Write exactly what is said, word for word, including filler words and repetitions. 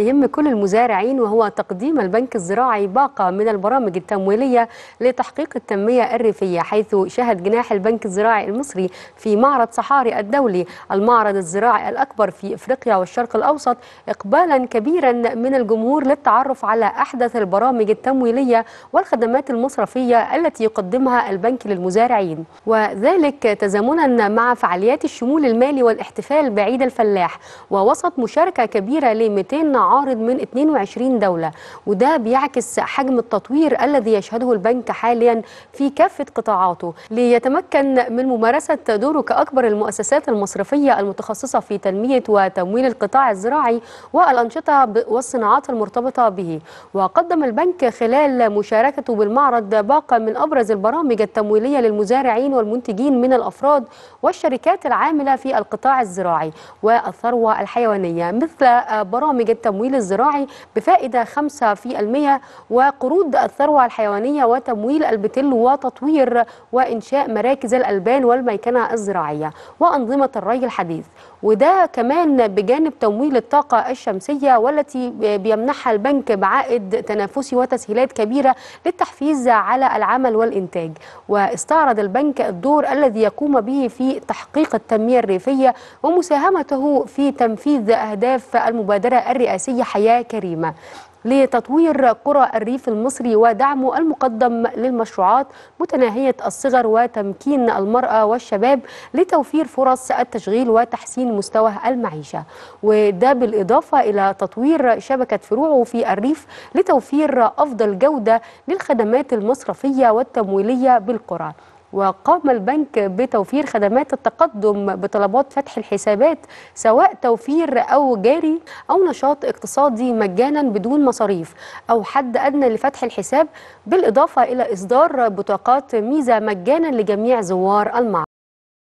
يهم كل المزارعين وهو تقديم البنك الزراعي باقة من البرامج التمويلية لتحقيق التنمية الريفية، حيث شهد جناح البنك الزراعي المصري في معرض صحاري الدولي المعرض الزراعي الأكبر في إفريقيا والشرق الأوسط إقبالا كبيرا من الجمهور للتعرف على أحدث البرامج التمويلية والخدمات المصرفية التي يقدمها البنك للمزارعين، وذلك تزامنا مع فعاليات الشمول المالي والاحتفال بعيد الفلاح، ووسط مشاركة كبيرة ل مئتين عارض من اثنين وعشرين دولة، وده بيعكس حجم التطوير الذي يشهده البنك حاليا في كافة قطاعاته ليتمكن من ممارسة دوره كأكبر المؤسسات المصرفية المتخصصة في تنمية وتمويل القطاع الزراعي والأنشطة والصناعات المرتبطة به. وقدم البنك خلال مشاركته بالمعرض باقة من أبرز البرامج التمويلية للمزارعين والمنتجين من الأفراد والشركات العاملة في القطاع الزراعي والثروة الحيوانية، مثل برامج التمويل التمويل الزراعي بفائدة خمسة بالمئة وقروض الثروة الحيوانية وتمويل البتل وتطوير وإنشاء مراكز الألبان والميكنة الزراعية وأنظمة الري الحديث، وده كمان بجانب تمويل الطاقة الشمسية والتي بيمنحها البنك بعائد تنافسي وتسهيلات كبيرة للتحفيز على العمل والإنتاج. واستعرض البنك الدور الذي يقوم به في تحقيق التنمية الريفية ومساهمته في تنفيذ أهداف المبادرة الرئاسية حياة كريمة لتطوير قرى الريف المصري ودعمه المقدم للمشروعات متناهية الصغر وتمكين المرأة والشباب لتوفير فرص التشغيل وتحسين مستوى المعيشة، وده بالإضافة إلى تطوير شبكة فروعه في الريف لتوفير أفضل جودة للخدمات المصرفية والتمويلية بالقرى. وقام البنك بتوفير خدمات التقدم بطلبات فتح الحسابات سواء توفير أو جاري أو نشاط اقتصادي مجانا بدون مصاريف أو حد أدنى لفتح الحساب، بالإضافة إلى إصدار بطاقات ميزة مجانا لجميع زوار المعرض.